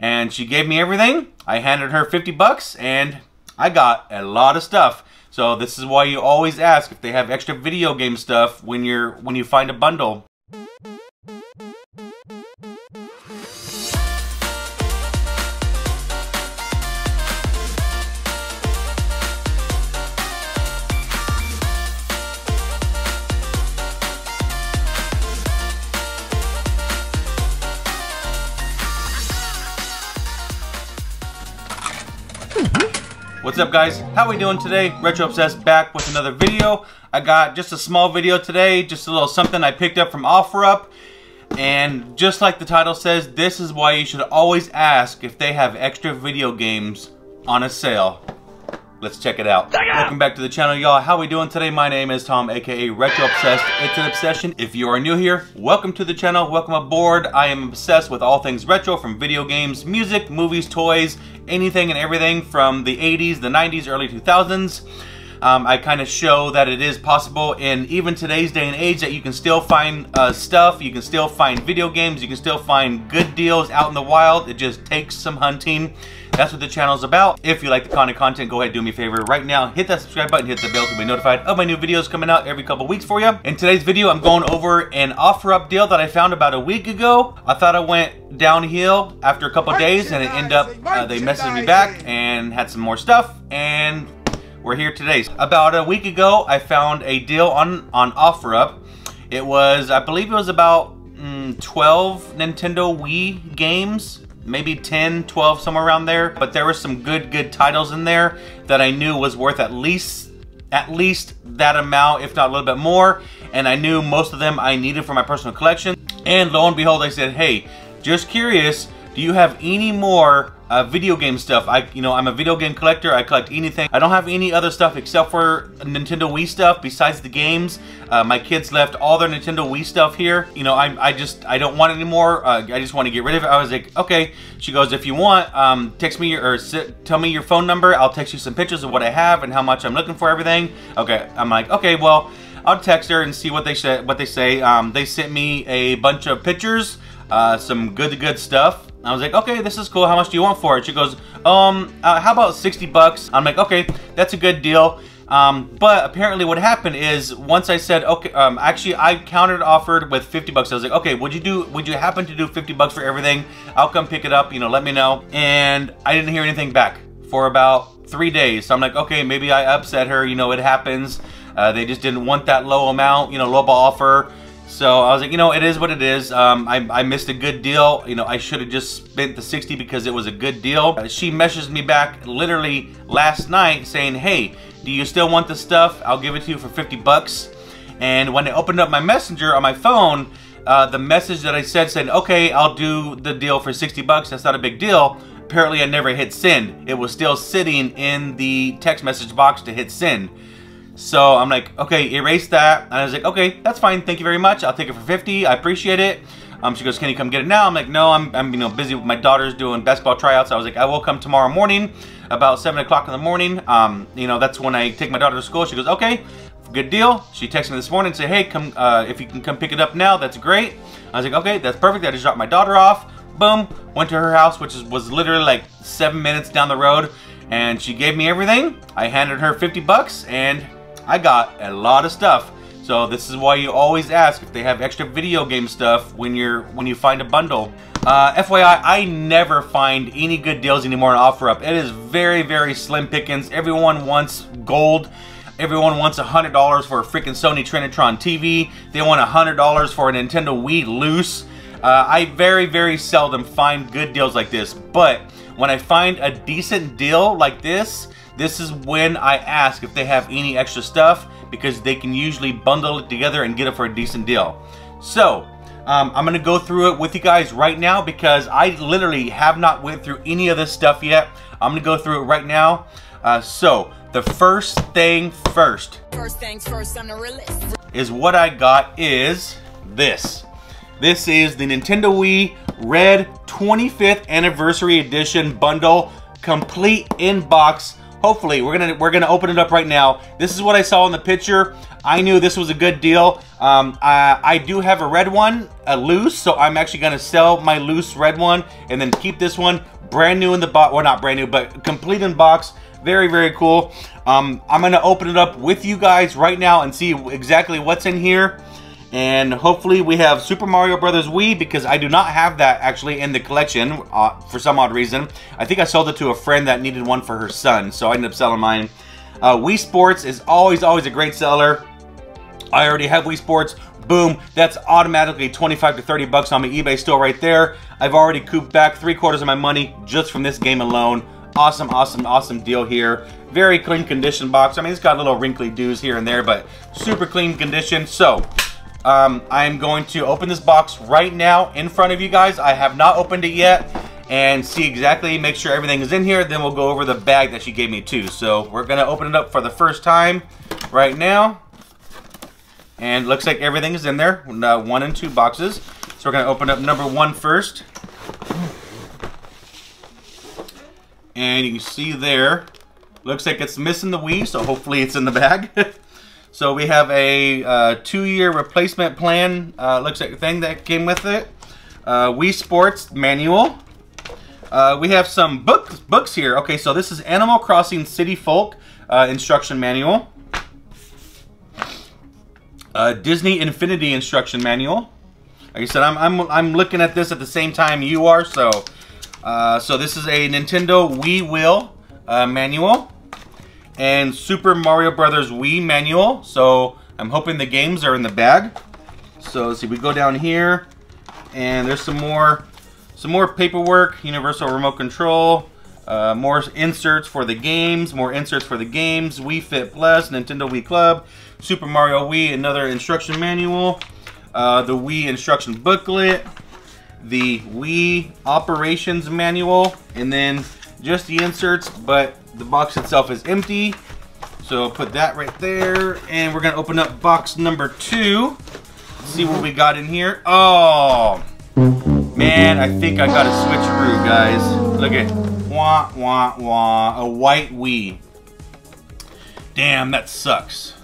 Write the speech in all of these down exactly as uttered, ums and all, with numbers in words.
and she gave me everything. I handed her fifty bucks and I got a lot of stuff. So this is why you always ask if they have extra video game stuff when you're when you find a bundle. What's up, guys? How we doing today? Retro Obsessed back with another video. I got just a small video today, just a little something I picked up from OfferUp. And just like the title says, this is why you should always ask if they have extra video games on a sale. Let's check it out. Welcome back to the channel, y'all. How we doing today? My name is Tom, aka Retro Obsessed. It's an obsession. If you are new here, welcome to the channel. Welcome aboard. I am obsessed with all things retro, from video games, music, movies, toys, anything and everything from the eighties, the nineties, early two thousands. Um, I kind of show that it is possible in even today's day and age that you can still find uh, stuff, you can still find video games, you can still find good deals out in the wild. It just takes some hunting. That's what the channel's about. If you like the kind of content, go ahead, do me a favor right now. Hit that subscribe button, hit the bell to be notified of my new videos coming out every couple weeks for you. In today's video, I'm going over an OfferUp deal that I found about a week ago. I thought I went downhill after a couple days and it ended up, uh, they messaged me back and had some more stuff, and we're here today. About a week ago, I found a deal on, on OfferUp. It was, I believe it was about mm, twelve Nintendo Wii games. Maybe ten, twelve, somewhere around there. But there were some good, good titles in there that I knew was worth at least, at least that amount, if not a little bit more. And I knew most of them I needed for my personal collection. And lo and behold, I said, hey, just curious, do you have any more uh, video game stuff? I, you know, I'm a video game collector. I collect anything. I don't have any other stuff except for Nintendo Wii stuff besides the games. Uh, my kids left all their Nintendo Wii stuff here. You know, I, I just, I don't want any more. Uh, I just want to get rid of it. I was like, okay. She goes, if you want, um, text me your, or sit, tell me your phone number. I'll text you some pictures of what I have and how much I'm looking for everything. Okay. I'm like, okay, well, I'll text her and see what they say. What they say. Um, they sent me a bunch of pictures, uh, some good, good stuff. I was like, okay, this is cool. How much do you want for it? She goes, um, uh, how about sixty bucks? I'm like, okay, that's a good deal. Um, but apparently what happened is once I said, okay, um, actually I countered offered with fifty bucks. I was like, okay, would you do, would you happen to do fifty bucks for everything? I'll come pick it up, you know, let me know. And I didn't hear anything back for about three days. So I'm like, okay, maybe I upset her. You know, it happens. Uh, they just didn't want that low amount, you know, lowball offer. So I was like, you know, it is what it is. Um, I, I missed a good deal. You know, I should have just spent the sixty because it was a good deal. Uh, she messaged me back literally last night saying, hey, do you still want this stuff? I'll give it to you for fifty bucks. And when I opened up my messenger on my phone, uh, the message that I said said, okay, I'll do the deal for sixty bucks. That's not a big deal. Apparently I never hit send. It was still sitting in the text message box to hit send. So I'm like, okay, erase that. And I was like, okay, that's fine. Thank you very much. I'll take it for fifty. I appreciate it. Um, she goes, can you come get it now? I'm like, no, I'm, I'm you know, busy with my daughter's doing basketball tryouts. I was like, I will come tomorrow morning, about seven o'clock in the morning. Um, you know, that's when I take my daughter to school. She goes, okay, good deal. She texted me this morning and said, hey, come, uh, if you can come pick it up now, that's great. I was like, okay, that's perfect. I just dropped my daughter off. Boom, went to her house, which is, was literally like seven minutes down the road. And she gave me everything. I handed her fifty bucks and I got a lot of stuff. So this is why you always ask if they have extra video game stuff when you're when you find a bundle. Uh, F Y I, I never find any good deals anymore on OfferUp. It is very, very slim pickings. Everyone wants gold. Everyone wants one hundred dollars for a freaking Sony Trinitron T V. They want one hundred dollars for a Nintendo Wii loose. Uh, I very, very seldom find good deals like this, but when I find a decent deal like this, this is when I ask if they have any extra stuff, because they can usually bundle it together and get it for a decent deal. So um, I'm gonna go through it with you guys right now because I literally have not went through any of this stuff yet. I'm gonna go through it right now. Uh, so the first thing first, first things first on the realist, is what I got is this. This is the Nintendo Wii Red twenty-fifth Anniversary Edition Bundle, complete in box, hopefully. We're gonna we're gonna open it up right now. This is what I saw in the picture. I knew this was a good deal. Um, I, I do have a red one, a loose, so I'm actually gonna sell my loose red one and then keep this one brand new in the box. Well, not brand new, but complete in box. Very, very cool. Um, I'm gonna open it up with you guys right now and see exactly what's in here. And hopefully we have Super Mario Bros. Wii, because I do not have that actually in the collection uh, for some odd reason. I think I sold it to a friend that needed one for her son, so I ended up selling mine. Uh, Wii Sports is always, always a great seller. I already have Wii Sports. Boom, that's automatically twenty-five to thirty bucks on my eBay store right there. I've already cooped back three quarters of my money just from this game alone. Awesome, awesome, awesome deal here. Very clean condition box. I mean, it's got little wrinkly doos here and there, but super clean condition. So, um, I'm going to open this box right now in front of you guys. I have not opened it yet, and see exactly, make sure everything is in here. Then we'll go over the bag that she gave me too. So we're gonna open it up for the first time right now. And looks like everything is in there, uh, one and two boxes. So we're gonna open up number one first. And you can see there, looks like it's missing the Wii, so hopefully it's in the bag. So we have a uh, two-year replacement plan, uh, looks like the thing that came with it. Uh, Wii Sports manual. Uh, we have some books, books here. Okay, so this is Animal Crossing City Folk uh, instruction manual. Uh, Disney Infinity instruction manual. Like I said, I'm, I'm, I'm looking at this at the same time you are, so... Uh, so this is a Nintendo Wii Wheel uh, manual and Super Mario Bros. Wii manual. So I'm hoping the games are in the bag. So let's see, we go down here and there's some more, some more paperwork, universal remote control, uh, more inserts for the games, more inserts for the games, Wii Fit Plus, Nintendo Wii Club, Super Mario Wii, another instruction manual, uh, the Wii instruction booklet, the Wii operations manual, and then just the inserts, but the box itself is empty. So put that right there, and we're gonna open up box number two. Let's see what we got in here. Oh, man, I think I got a switcheroo, guys. Look at, wah, wah, wah, a white Wii. Damn, that sucks.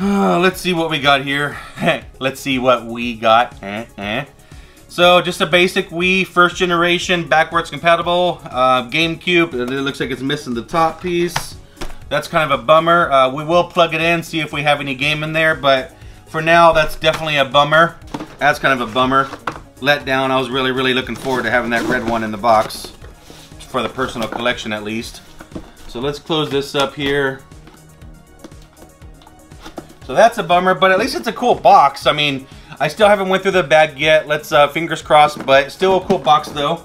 Let's see what we got here. Let's see what we got. Eh, eh. So just a basic Wii, first generation, backwards compatible. Uh, GameCube, it looks like it's missing the top piece. That's kind of a bummer. Uh, we will plug it in, see if we have any game in there, but for now, that's definitely a bummer. That's kind of a bummer. Let down, I was really, really looking forward to having that red one in the box, for the personal collection at least. So let's close this up here. So that's a bummer, but at least it's a cool box. I mean, I still haven't went through the bag yet. Let's, uh, fingers crossed, but still a cool box though.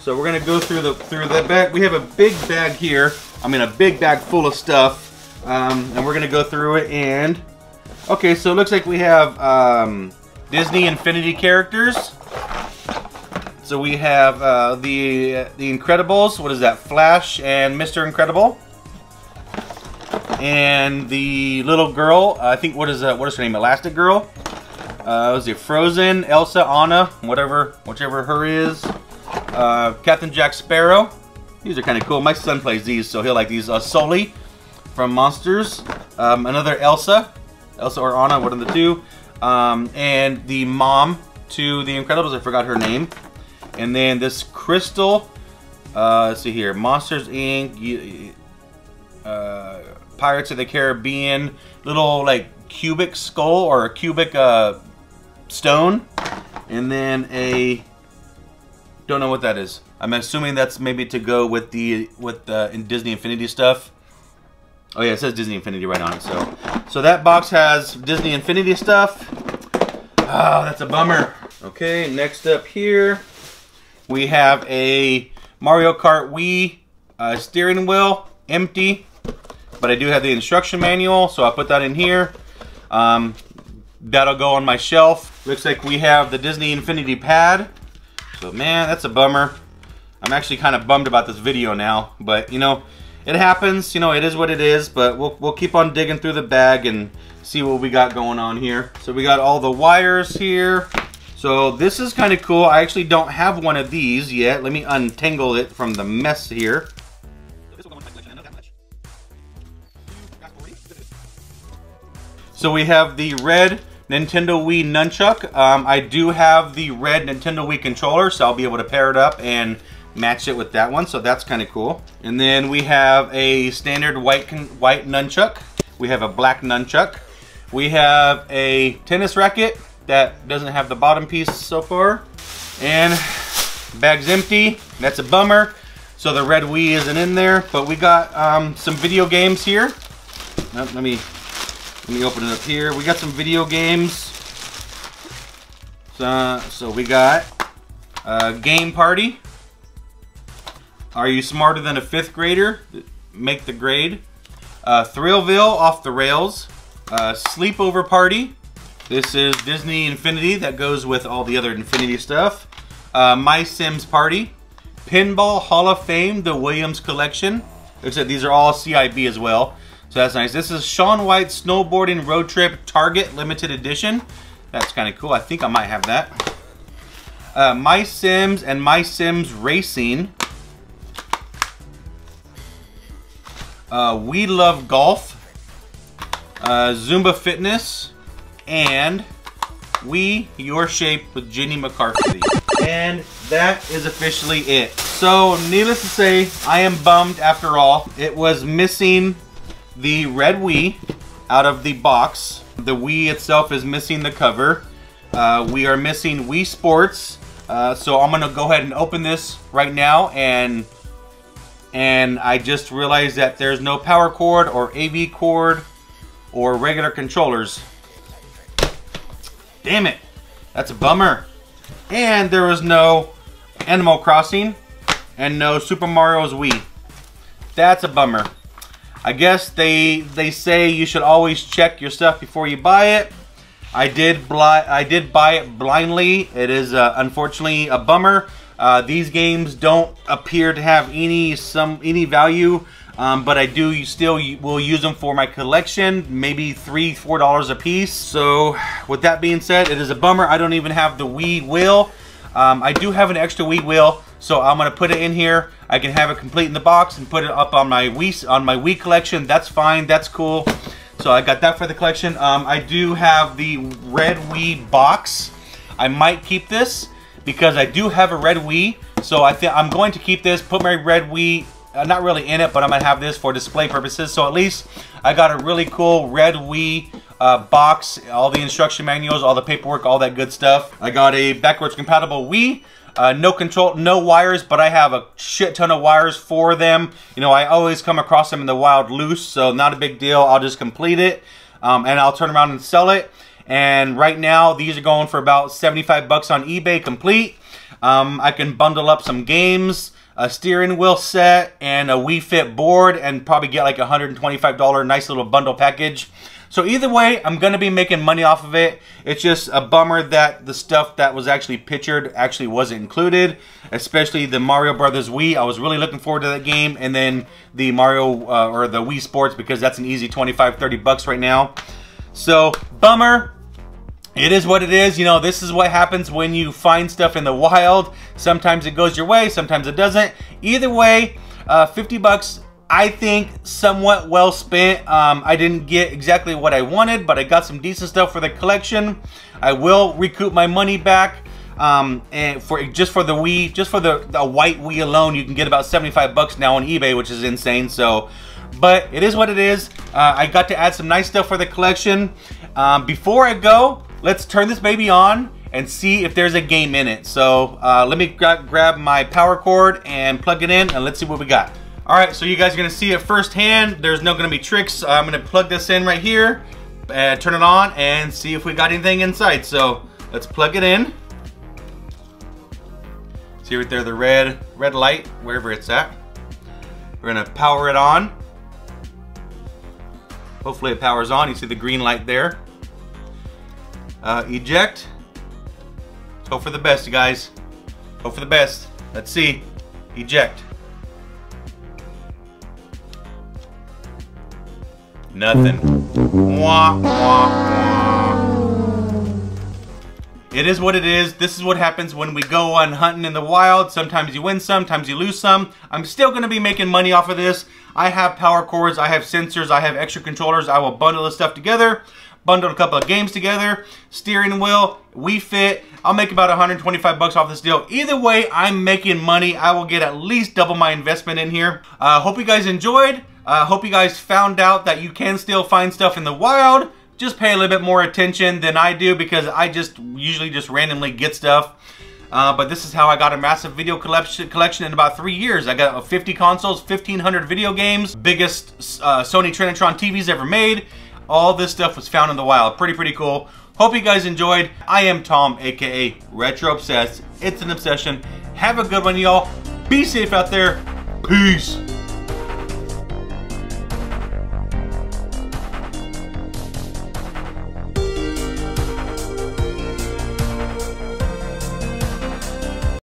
So we're gonna go through the through the bag. We have a big bag here. I mean, a big bag full of stuff, um, and we're gonna go through it and... Okay, so it looks like we have um, Disney Infinity characters. So we have uh, the, the Incredibles. What is that? Flash and Mister Incredible. And the little girl, I think, what is uh, what is her name? Elastic Girl. Uh, was it Frozen, Elsa, Anna, whatever, whichever her is. Uh, Captain Jack Sparrow. These are kind of cool. My son plays these, so he'll like these. Uh, Sully from Monsters. Um, another Elsa, Elsa or Anna, one of the two. Um, and the mom to the Incredibles. I forgot her name. And then this Crystal. Uh, let's see here, Monsters Incorporated. Uh, Pirates of the Caribbean, little like cubic skull or a cubic uh, stone, and then a, don't know what that is. I'm assuming that's maybe to go with the with the in Disney Infinity stuff. Oh yeah, it says Disney Infinity right on it. So, so that box has Disney Infinity stuff. Oh, that's a bummer. Okay, next up here, we have a Mario Kart Wii uh, steering wheel, empty. But I do have the instruction manual, so I put that in here. Um, that'll go on my shelf. Looks like we have the Disney Infinity pad. So man, that's a bummer. I'm actually kind of bummed about this video now, but you know, it happens. You know, it is what it is, but we'll, we'll keep on digging through the bag and see what we got going on here. So we got all the wires here. So this is kind of cool. I actually don't have one of these yet. Let me untangle it from the mess here. So we have the red Nintendo Wii nunchuck. Um, I do have the red Nintendo Wii controller, so I'll be able to pair it up and match it with that one. So that's kind of cool. And then we have a standard white white nunchuck. We have a black nunchuck. We have a tennis racket that doesn't have the bottom piece so far. And bag's empty. That's a bummer. So the red Wii isn't in there. But we got um, some video games here. Let me let me open it up here. We got some video games. So, so we got uh, Game Party. Are you smarter than a fifth grader? Make the grade. Uh, Thrillville Off the Rails. Uh, Sleepover Party. This is Disney Infinity that goes with all the other Infinity stuff. Uh, My Sims Party. Pinball Hall of Fame The Williams Collection. Like I said, these are all C I B as well. So that's nice. This is Sean White Snowboarding Road Trip Target Limited Edition. That's kind of cool. I think I might have that. Uh, My Sims and My Sims Racing. Uh, we Love Golf, uh, Zumba Fitness, and We Your Shape with Ginny McCarthy. And that is officially it. So needless to say, I am bummed after all. It was missing the red Wii out of the box. The Wii itself is missing the cover. Uh, we are missing Wii Sports. Uh, so I'm gonna go ahead and open this right now and And I just realized that there's no power cord or A V cord or regular controllers. Damn it. That's a bummer. And there was no Animal Crossing and no Super Mario's Wii. That's a bummer. I guess they they say you should always check your stuff before you buy it. I did, I did buy it blindly. It is uh, unfortunately a bummer. Uh, these games don't appear to have any some any value, um, but I do still will use them for my collection, maybe three four dollars a piece. So with that being said, it is a bummer. I don't even have the Wii wheel. um, I do have an extra Wii wheel, so I'm gonna put it in here. I can have it complete in the box and put it up on my Wii on my Wii collection. That's fine, that's cool. So I got that for the collection. um, I do have the red Wii box. I might keep this because I do have a red Wii, so I think I'm going to keep this, put my red Wii, uh, not really in it, but I'm gonna have this for display purposes. So at least I got a really cool red Wii uh, box, all the instruction manuals, all the paperwork, all that good stuff. I got a backwards compatible Wii, uh, no control, no wires, but I have a shit ton of wires for them. You know, I always come across them in the wild loose, so not a big deal. I'll just complete it, um, and I'll turn around and sell it. And right now, these are going for about seventy-five bucks on eBay complete. Um, I can bundle up some games, a steering wheel set, and a Wii Fit board, and probably get like a one hundred twenty-five dollar nice little bundle package. So either way, I'm going to be making money off of it. It's just a bummer that the stuff that was actually pictured actually wasn't included, especially the Mario Brothers Wii. I was really looking forward to that game, and then the Mario uh, or the Wii Sports, because that's an easy twenty-five, thirty bucks right now. So, bummer. It is what it is. You know, this is what happens when you find stuff in the wild. Sometimes it goes your way, sometimes it doesn't. Either way, uh, fifty bucks, I think, somewhat well spent. Um, I didn't get exactly what I wanted, but I got some decent stuff for the collection. I will recoup my money back. Um, and for just for the Wii, just for the, the white Wii alone, you can get about seventy-five bucks now on eBay, which is insane. So, but it is what it is. Uh, I got to add some nice stuff for the collection. Um, before I go, let's turn this baby on and see if there's a game in it. So uh, let me gra grab my power cord and plug it in, and let's see what we got. All right, so you guys are gonna see it firsthand. There's no gonna be tricks. I'm gonna plug this in right here, and turn it on, and see if we got anything inside. So let's plug it in. See right there, the red, red light, wherever it's at. We're gonna power it on. Hopefully it powers on. You see the green light there. Uh, eject. Let's hope for the best, you guys. Hope for the best. Let's see. Eject. Nothing. Wah, wah, wah. It is what it is. This is what happens when we go on hunting in the wild. Sometimes you win some, sometimes you lose some. I'm still going to be making money off of this. I have power cords, I have sensors, I have extra controllers. I will bundle this stuff together. Bundled a couple of games together, steering wheel, Wii Fit. I'll make about one hundred twenty-five bucks off this deal. Either way, I'm making money. I will get at least double my investment in here. Uh, hope you guys enjoyed. Uh, hope you guys found out that you can still find stuff in the wild. Just pay a little bit more attention than I do because I just usually just randomly get stuff. Uh, but this is how I got a massive video collection collection in about three years. I got fifty consoles, fifteen hundred video games, biggest uh, Sony Trinitron T Vs ever made. All this stuff was found in the wild. Pretty, pretty cool. Hope you guys enjoyed. I am Tom, A K A Retro Obsessed. It's an obsession. Have a good one, y'all. Be safe out there. Peace.